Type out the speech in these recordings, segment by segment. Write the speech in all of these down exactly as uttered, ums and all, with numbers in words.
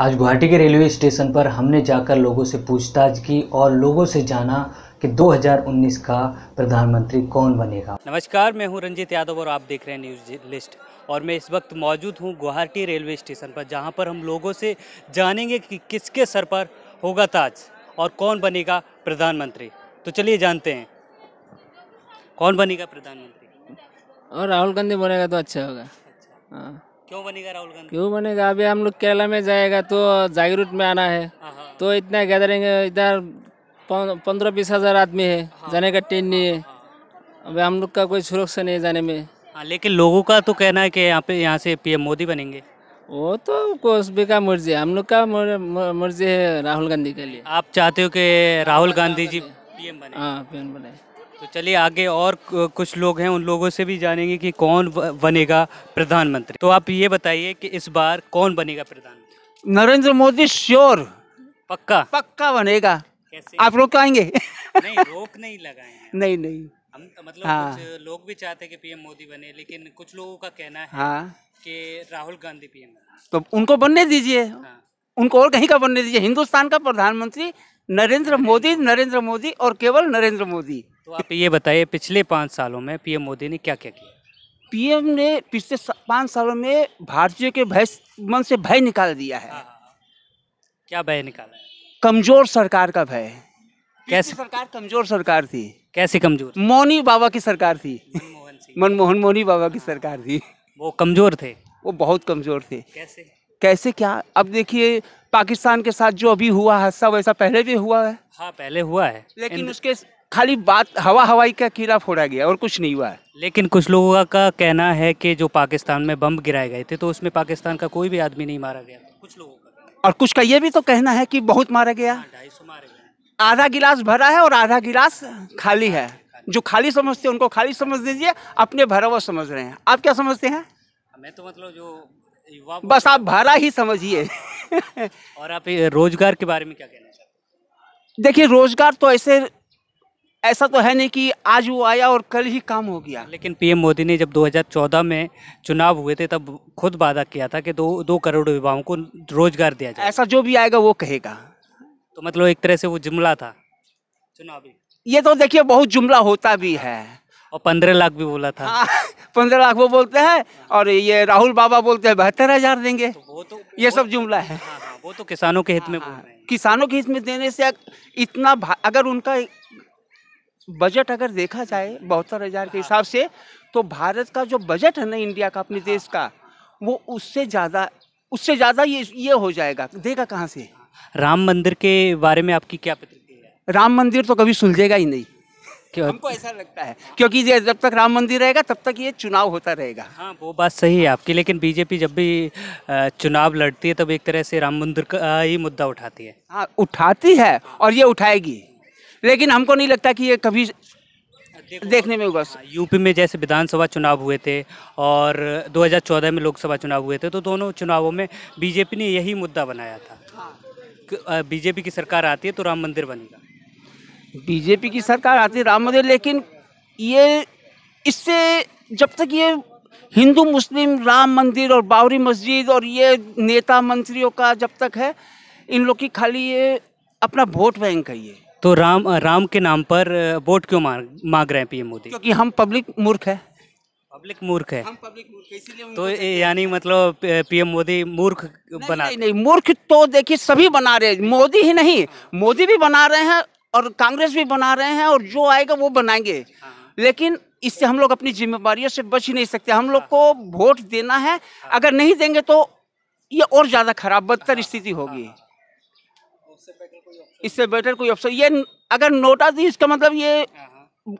आज गुवाहाटी के railway station पर हमने जाकर लोगों से पूछताछ की और लोगों से जाना कि दो हज़ार उन्नीस का प्रधानमंत्री कौन बनेगा। नमस्कार, मैं हूं रंजीत यादव और आप देख रहे हैं न्यूज़ लिस्ट और मैं इस वक्त मौजूद हूं गुवाहाटी रेलवे स्टेशन पर, जहां पर हम लोगों से जानेंगे कि किसके सर पर होगा ताज और कौन बनेगा प्रधानमंत्री। तो चलिए जानते हैं कौन बनेगा प्रधानमंत्री। और राहुल गांधी बनेगा तो अच्छा होगा। अच्छा। क्यों बनेगा राहुल गांधी? क्यों बनेगा? अभी हम लोग केरला में जाएगा तो जागरूक में आना है, तो इतना गैदरिंग इधर पंद्रह बीस हजार आदमी है, हाँ, जाने का ट्रेन नहीं है, हाँ, अभी हम लोग का कोई सुरक्षा नहीं है जाने में, हाँ, लेकिन लोगों का तो कहना है कि यहाँ पे यहाँ से पीएम मोदी बनेंगे। वो तो कोस भी का मर्जी है, हम लोग का मर्जी है राहुल गांधी के लिए। आप चाहते हो कि राहुल गांधी जी पीएम बने? हाँ, पीएम बने। तो चलिए आगे और कुछ लोग हैं, उन लोगों से भी जानेंगे कि कौन बनेगा प्रधानमंत्री। तो आप ये बताइए कि इस बार कौन बनेगा प्रधानमंत्री? नरेंद्र मोदी श्योर, पक्का पक्का बनेगा। कैसे? आप रोक आएंगे? नहीं, रोक नहीं लगाएंगे। नहीं नहीं, हम मतलब हाँ। कुछ लोग भी चाहते हैं कि पीएम मोदी बने, लेकिन कुछ लोगों का कहना है हाँ। कि राहुल गांधी पीएम बने। तो उनको बनने दीजिए, हाँ। उनको और कहीं का बनने दीजिए। हिंदुस्तान का प्रधानमंत्री नरेंद्र मोदी, नरेंद्र मोदी और केवल नरेंद्र मोदी। तो आप ये बताइए पिछले पाँच सालों में पीएम मोदी ने क्या क्या किया? पीएम ने पिछले पाँच सालों में भारतीयों के भय मन से भय निकाल दिया है। हाँ। क्या भय निकाला है? कमजोर सरकार का भय। कैसी सरकार? कमजोर सरकार थी। कैसी कमजोर? मोनी बाबा की सरकार थी, मनमोहन मनमोहन मोनी बाबा की सरकार थी। वो कमजोर थे, वो बहुत कमजोर थे। कैसे कैसे क्या? अब देखिए पाकिस्तान के साथ जो अभी हुआ हादसा, वैसा पहले भी हुआ है। हाँ, पहले हुआ है, लेकिन उसके खाली बात हवा हवाई का किला फोड़ा गया और कुछ नहीं हुआ है। लेकिन कुछ लोगों का कहना है कि जो पाकिस्तान में बम गिराए गए थे तो उसमें पाकिस्तान का कोई भी आदमी नहीं मारा गया, कुछ लोगों का। और कुछ का ये भी तो कहना है कि बहुत मारा गया, ढाई सौ मारे गए। आधा गिलास भरा है और आधा गिलास खाली है। जो खाली समझते हैं उनको खाली समझ दीजिए, अपने भरा हुआ समझ रहे हैं। आप क्या समझते हैं? मैं तो मतलब जो युवा, बस आप भरा ही समझिए। और आप रोजगार के बारे में क्या कहना चाहते हैं? देखिए रोजगार तो ऐसे ऐसा तो है नहीं कि आज वो आया और कल ही काम हो गया। लेकिन पीएम मोदी ने जब दो हज़ार चौदह में चुनाव हुए थे तब खुद वादा किया था कि दो दो करोड़ युवाओं को रोजगार दिया जाए। ऐसा जो भी आएगा वो कहेगा। तो मतलब एक तरह से वो जुमला था चुनावी। ये तो देखिए बहुत जुमला होता भी है। और पंद्रह लाख भी बोला था। पंद्रह लाख वो बोलते हैं और ये राहुल बाबा बोलते हैं बहत्तर हजार देंगे। तो वो तो ये वो सब जुमला है। हाँ, हाँ, वो तो किसानों के हित में बोल रहे हैं। किसानों के हित में देने से इतना, अगर उनका बजट अगर देखा जाए बहत्तर हजार के हिसाब से, तो भारत का जो बजट है ना इंडिया का, अपने देश का, वो उससे ज़्यादा उससे ज़्यादा ये ये हो जाएगा। देगा कहाँ से? राम मंदिर के बारे में आपकी क्या प्रतिक्रिया है? राम मंदिर तो कभी सुलझेगा ही नहीं, हमको ऐसा लगता है, क्योंकि जब तक राम मंदिर रहेगा तब तक ये चुनाव होता रहेगा। हाँ, वो बात सही है आपकी। लेकिन बीजेपी जब भी चुनाव लड़ती है तब एक तरह से राम मंदिर का ही मुद्दा उठाती है। हाँ, उठाती है और ये उठाएगी, लेकिन हमको नहीं लगता कि ये कभी देखने में होगा। यूपी में जैसे विधानसभा चुनाव हुए थे और दो हज़ार चौदह में लोकसभा चुनाव हुए थे, तो दोनों चुनावों में बीजेपी ने यही मुद्दा बनाया था। बीजेपी की सरकार आती है तो राम मंदिर बनेगा। बीजेपी की सरकार आती है राम मंदिर, लेकिन ये इससे जब तक ये हिंदू मुस्लिम राम मंदिर और बावरी मस्जिद और ये नेता मंत्रियों का जब तक है, इन लोग की खाली ये अपना वोट बैंक है ये। तो राम राम के नाम पर वोट क्यों मांग रहे हैं पीएम मोदी? क्योंकि हम पब्लिक मूर्ख है। पब्लिक मूर्ख है, हम पब्लिक मूर्ख है, इसीलिए। तो यानी मतलब पीएम मोदी मूर्ख बना? नहीं, नहीं, मूर्ख तो देखिए सभी बना रहे हैं, मोदी ही नहीं, मोदी भी बना रहे हैं और कांग्रेस भी बना रहे हैं और जो आएगा वो बनाएंगे। लेकिन इससे हम लोग अपनी जिम्मेदारियों से बच ही नहीं सकते। हम लोग को वोट देना है, अगर नहीं देंगे तो ये और ज़्यादा खराब बदतर स्थिति होगी। इससे बेटर कोई ऑप्शन? ये अगर नोटा थी, इसका मतलब ये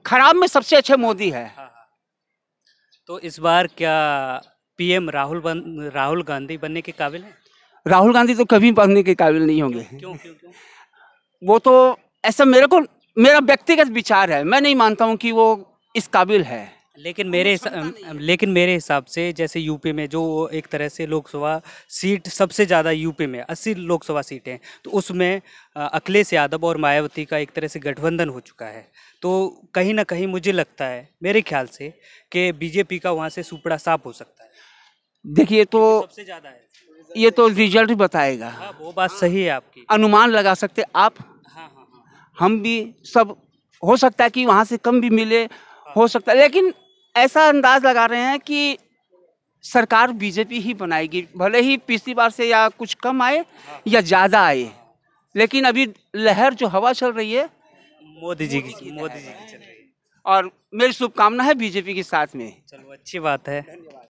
खराब में सबसे अच्छे मोदी है। तो इस बार क्या पीएम राहुल राहुल गांधी बनने के काबिल है? राहुल गांधी तो कभी बनने के काबिल नहीं होंगे। क्यों, क्यों, क्यों? वो तो ऐसा मेरे को मेरा व्यक्तिगत विचार है, मैं नहीं मानता हूँ कि वो इस काबिल है। लेकिन मेरे लेकिन मेरे हिसाब से जैसे यूपी में जो एक तरह से लोकसभा सीट सबसे ज़्यादा यूपी में अस्सी लोकसभा सीटें, तो उसमें अखिलेश यादव और मायावती का एक तरह से गठबंधन हो चुका है। तो कहीं ना कहीं मुझे लगता है, मेरे ख्याल से, कि बीजेपी का वहाँ से सुपड़ा साफ हो सकता है। देखिए तो सबसे ज़्यादा है, ये तो रिजल्ट बताएगा। हाँ, वो बात सही है आपकी। अनुमान लगा सकते आप। हाँ, हाँ, हाँ। हम भी सब हो सकता है कि वहाँ से कम भी मिले, हाँ, हो सकता है, लेकिन ऐसा अंदाज लगा रहे हैं कि सरकार बीजेपी ही बनाएगी, भले ही पिछली बार से या कुछ कम आए, हाँ, या ज़्यादा आए, लेकिन अभी लहर जो हवा चल रही है मोदी जी की, मोदी जी की चल रही है। और मेरी शुभकामना है बीजेपी के साथ में। चलो अच्छी बात है।